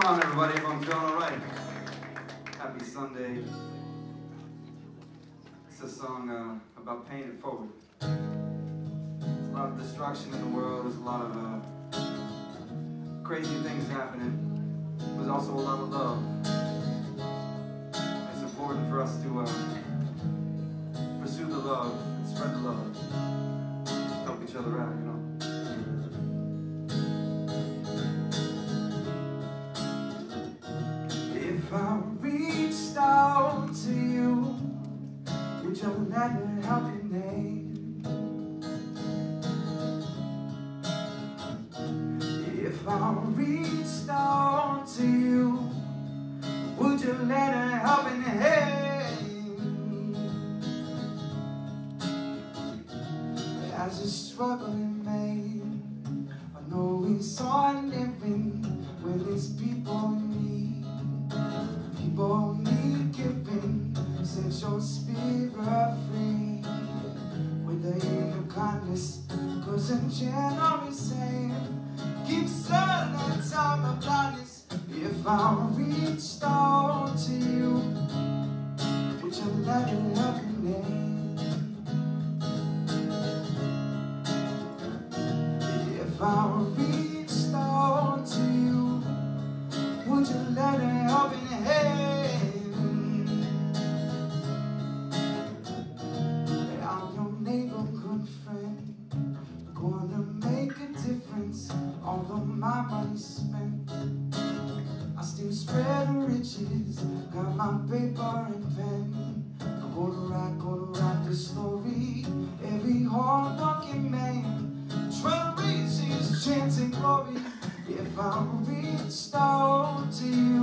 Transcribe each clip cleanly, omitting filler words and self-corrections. Come on, everybody, if I'm feeling all right. Happy Sunday. It's a song about paying it forward. There's a lot of destruction in the world. There's a lot of crazy things happening. There's also a lot of love. It's important for us to pursue the love and spread the love. Help each other out, you know. If I reached out to you, would you let me help your name? If I reached out to you, would you let me help in your name? As a struggling man, I know we saw it living with these people in need. For me giving, set your spirit free with the inner kindness, cause a general saying, keep certain the time of blindness. If I reached out to you, would you let me help your name? If I reached out to you, would you let me help your name? Spread riches, got my paper and pen. I'm gonna write this story. Every hard-working man trying to reach his chance and glory. If I reached out to you,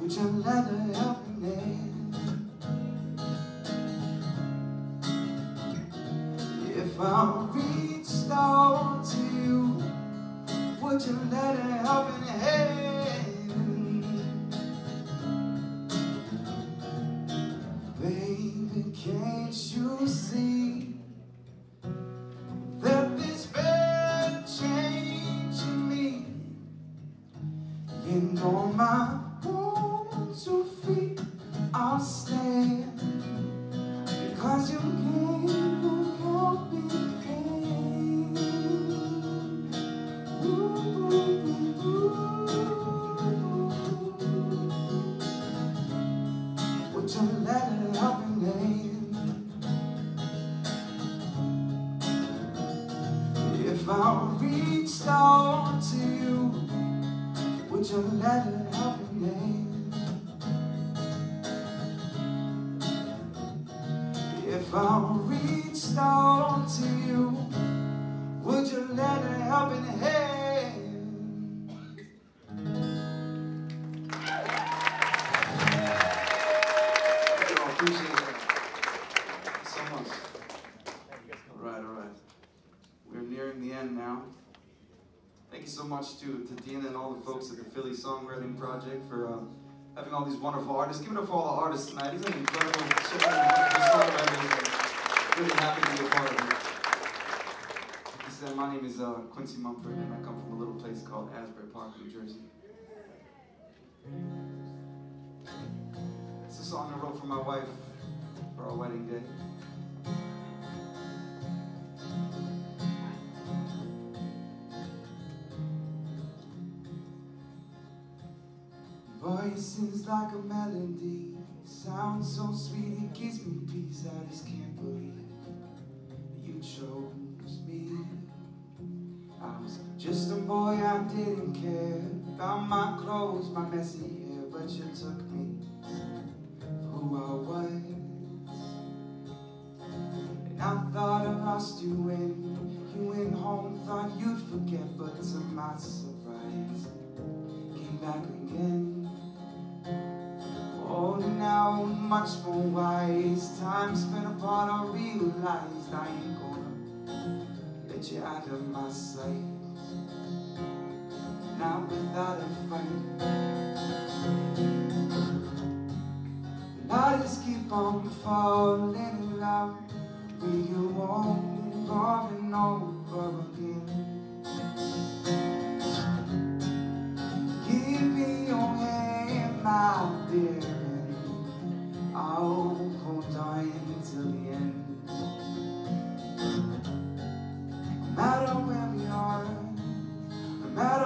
would you let her help me there? If I reached out to you, would you let her help me there? Can't you see that this bad change in me? You know my wounds to feed, I'll stand because you gave me your big pain. Ooh, ooh, ooh, ooh. Would you let it happen, babe? If I reached out to you, would you let it help me? If I reached out to you, would you let it help me? Much to Deanna and all the folks at the Philly Songwriting Project for having all these wonderful artists. Give it up for all the artists tonight. Isn't it incredible? Really happy to be a part of it. He said, my name is Quincy Mumford, and I come from a little place called Asbury Park, New Jersey. It's a song I wrote for my wife for our wedding day. Voices like a melody, sounds so sweet it gives me peace. I just can't believe you chose me. I was just a boy, I didn't care about my clothes, my messy hair, but you took me for who I was. And I thought I lost you when you went home, thought you'd forget, but to my surprise, came back again. Oh, now much more wise, time spent apart, I realized I ain't gonna let you out of my sight, not without a fight. And I just keep on falling in love with you over and over again.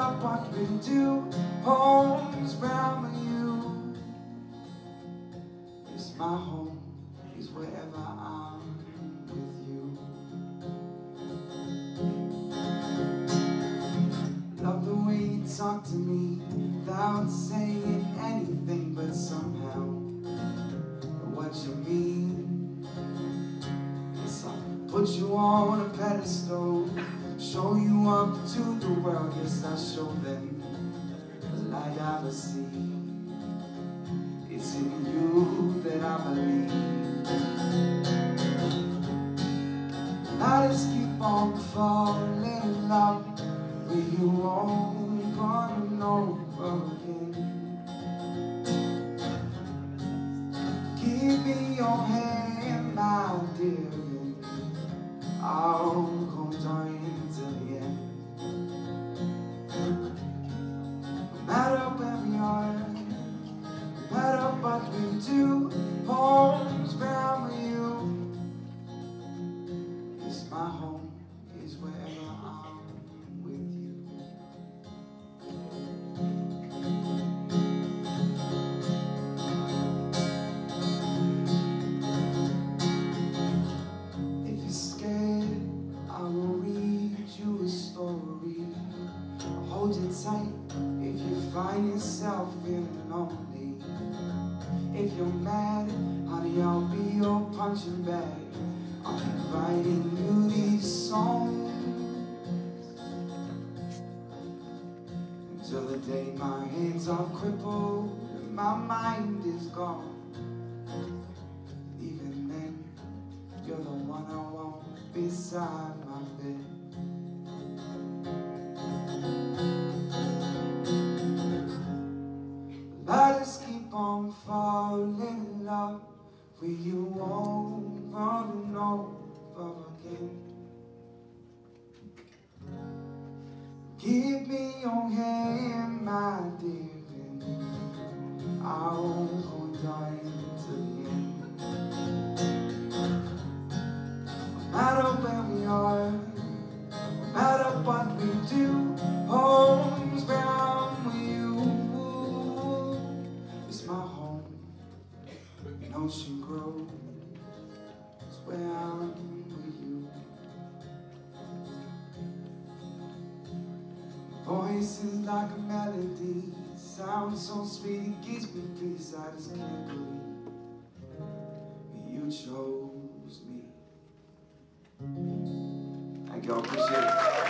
up, I've been too homebound with you. Yes, my home is wherever I'm with you. Love the way you talk to me without saying anything, but somehow what you mean. Yes, I put you on a pedestal, show you up to the world. Yes, I show them the light I will see. It's in you that I believe. I just keep on falling in love with you all gone and over again. Give me your hand, my dear, and I'll go down until the end. No matter where we are, no matter what we do, home's bound with you. Yes, my home is wherever I'm with you. If you're scared, I will read you a story. Hold it tight if you find yourself feeling lonely. If you're mad, honey, I'll be your punching bag. I'll keep writing you these songs until the day my hands are crippled and my mind is gone. Even then, you're the one I want beside my bed. I just keep on falling in love with you over and over again. Give me your hand, my dear, and I'll go down to the end. No matter where we are, no matter what we do, home's bound with you. My home, an ocean grove, is where I'm with you. Voice is like a melody, sounds so sweet, it gives me peace. I just can't believe you chose me. Thank you, I appreciate it.